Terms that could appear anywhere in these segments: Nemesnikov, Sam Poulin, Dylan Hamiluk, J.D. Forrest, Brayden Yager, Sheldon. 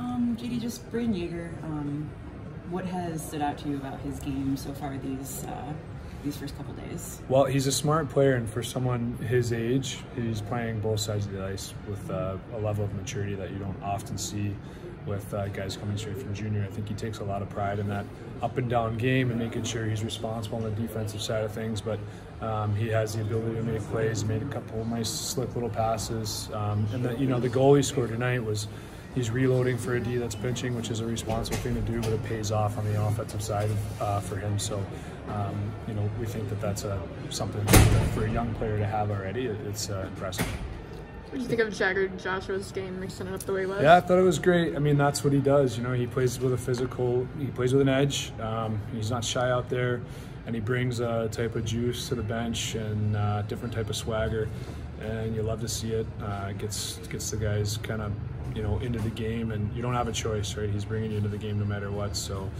JD, just Brayden Yager, what has stood out to you about his game so far these first couple days? Well, he's a smart player, and for someone his age, he's playing both sides of the ice with a level of maturity that you don't often see with guys coming straight from junior. I think he takes a lot of pride in that up and down game and making sure he's responsible on the defensive side of things, but he has the ability to make plays. He made a couple of nice slick little passes, and the goal he scored tonight was he's reloading for a D that's pinching, which is a responsible thing to do, but it pays off on the offensive side for him. So, we think that's something for a young player to have already. It's impressive. What do you think of Joshua's game, mixing it up the way he was? Yeah, I thought it was great. I mean, that's what he does. He plays with a physical, he plays with an edge. He's not shy out there, and he brings a type of juice to the bench and a different type of swagger, and you love to see it. Gets the guys kind of, into the game, and you don't have a choice, right? He's bringing you into the game no matter what. So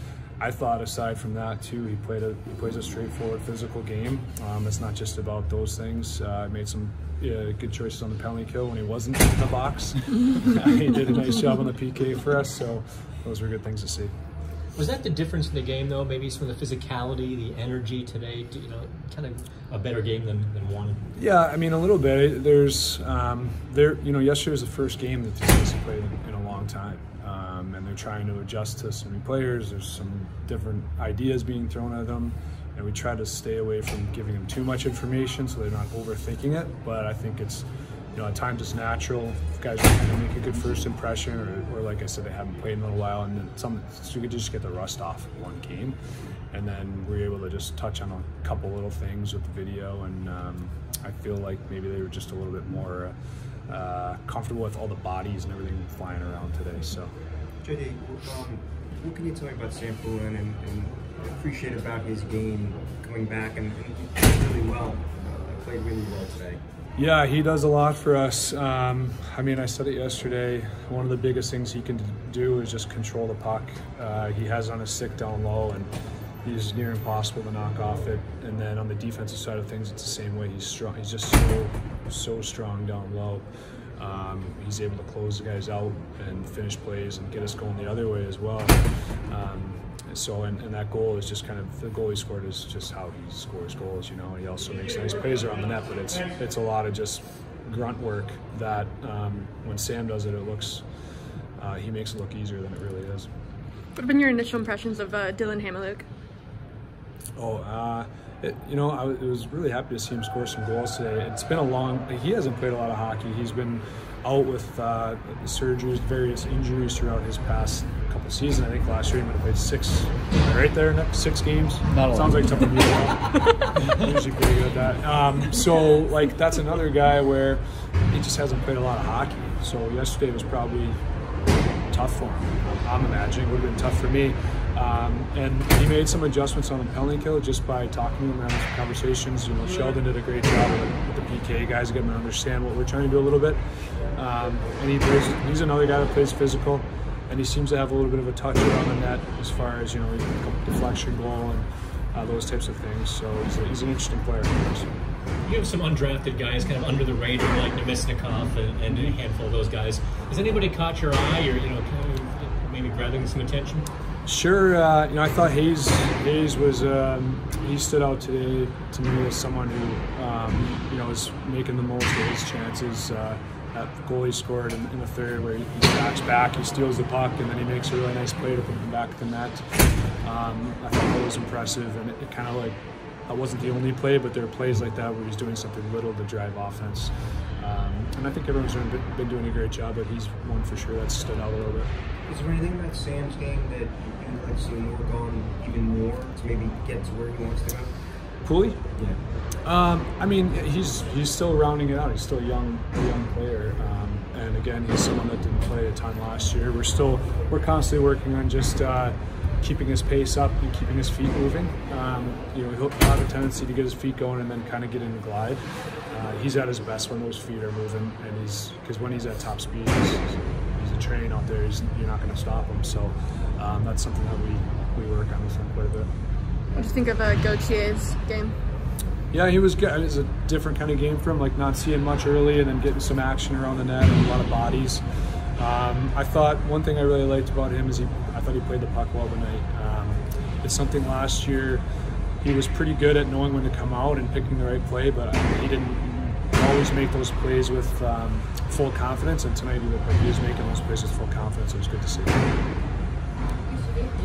I thought, aside from that too, he plays a straightforward physical game. It's not just about those things. Made some good choices on the penalty kill when he wasn't in the box. He did a nice job on the PK for us, so those were good things to see. Was that the difference in the game, though? Maybe it's from the physicality, the energy today, kind of a better game than one? Yeah, I mean, a little bit. There's, yesterday was the first game that the teams played in a long time. And they're trying to adjust to some new players. There's some different ideas being thrown at them. And we try to stay away from giving them too much information so they're not overthinking it. But I think it's, at times it's natural. If guys are trying to make a good first impression, or like I said, they haven't played in a little while, and then so you could just get the rust off one game, and then we're able to just touch on a couple little things with the video, and I feel like maybe they were just a little bit more comfortable with all the bodies and everything flying around today. So, JD, what can you tell me about Sam Poulin and appreciate about his game coming back, and he played really well? Played really well today. Yeah, he does a lot for us. I mean, I said it yesterday, one of the biggest things he can do is just control the puck. He has it on a stick down low, and he's near impossible to knock off it. And then on the defensive side of things, it's the same way. He's strong. He's just so strong down low. He's able to close the guys out and finish plays and get us going the other way as well. So that goal is just kind of, the goal he scored is just how he scores goals. He also makes nice plays around the net, but it's a lot of just grunt work that when Sam does it, he makes it look easier than it really is. What have been your initial impressions of Dylan Hamiluk? I was really happy to see him score some goals today. It's been he hasn't played a lot of hockey. He's been out with surgeries, various injuries throughout his past couple seasons. I think last year he might have played six games. Not sounds like something really well. Usually pretty good at that. That's another guy where he just hasn't played a lot of hockey. So yesterday was probably tough for him. I'm imagining it would have been tough for me. And he made some adjustments on the penalty kill just by talking to him and having some conversations. Sheldon did a great job with the PK guys, getting them to understand what we're trying to do a little bit. And he's another guy that plays physical, and he seems to have a little bit of a touch around the net as far as, he's got a couple deflection goal and those types of things. So he's an interesting player for us. You have some undrafted guys kind of under the radar, like Nemesnikov and a handful of those guys. Has anybody caught your eye, or kind of maybe grabbing some attention? Sure, I thought Hayes was, he stood out today to me as someone who, is making the most of his chances. That goal he scored in the third, where he backs back, he steals the puck, and then he makes a really nice play to put him back at the net. I thought that was impressive, and it kind of that wasn't the only play, but there are plays like that where he's doing something little to drive offense. And I think everyone's been doing a great job, but he's one for sure that stood out a little bit. Is there anything about Sam's game that you'd like to see him work on even more to maybe get to where he wants to go? Pooley? Yeah. He's still rounding it out. He's still a young player. And again, he's someone that didn't play a ton last year. We're constantly working on just keeping his pace up and keeping his feet moving. He'll have a tendency to get his feet going and then kind of get in the glide. He's at his best when those feet are moving, and because when he's at top speed, he's a train out there. You're not going to stop him. So that's something that we work on with him quite a bit. What do you think of Gauthier's game? Yeah, he was good. It was a different kind of game for him, not seeing much early and then getting some action around the net and a lot of bodies. I thought one thing I really liked about him is I thought he played the puck well tonight. It's something last year he was pretty good at knowing when to come out and picking the right play, but he didn't always make those plays with full confidence, and tonight he was making those plays with full confidence. It was good to see.